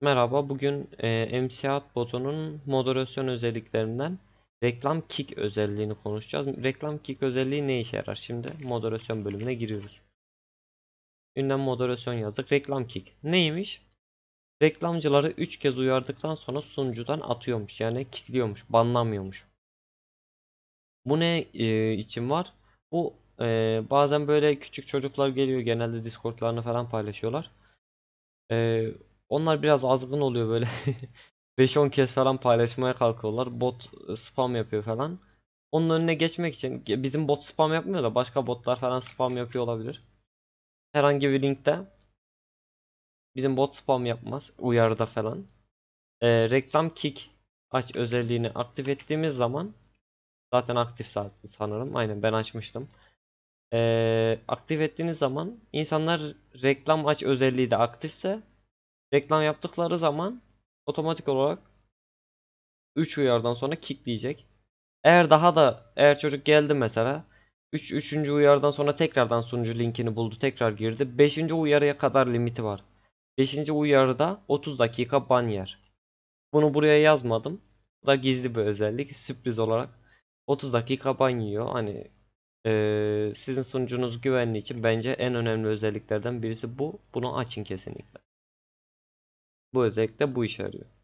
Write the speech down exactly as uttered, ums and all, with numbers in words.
Merhaba, bugün e, MCAT botunun moderasyon özelliklerinden reklam kick özelliğini konuşacağız. Reklam kick özelliği ne işe yarar? Şimdi moderasyon bölümüne giriyoruz. Ünden moderasyon yazdık. Reklam kick neymiş? Reklamcıları üç kez uyardıktan sonra sunucudan atıyormuş. Yani kickliyormuş, banlamıyormuş. Bu ne e, için var? Bu e, bazen böyle küçük çocuklar geliyor, genelde Discord'larını falan paylaşıyorlar. E, Onlar biraz azgın oluyor böyle. beş on kez falan paylaşmaya kalkıyorlar. Bot spam yapıyor falan. Onun önüne geçmek için, bizim bot spam yapmıyor da başka botlar falan spam yapıyor olabilir. Herhangi bir linkte bizim bot spam yapmaz, uyarıda falan. Ee, reklam kick aç özelliğini aktif ettiğimiz zaman, zaten aktif sanırım. Aynen, ben açmıştım. Ee, aktif ettiğiniz zaman insanlar reklam aç özelliği de aktifse, reklam yaptıkları zaman otomatik olarak üç uyarıdan sonra kickleyecek. Eğer daha da eğer çocuk geldi mesela üç. üç. uyarıdan sonra tekrardan sunucu linkini buldu, tekrar girdi. beşinci uyarıya kadar limiti var. beşinci uyarıda otuz dakika ban yer. Bunu buraya yazmadım. Bu da gizli bir özellik, sürpriz olarak. otuz dakika ban yiyor. Hani ee, sizin sunucunuz güvenli için bence en önemli özelliklerden birisi bu. Bunu açın kesinlikle. Bu özellikle bu işe yarıyor.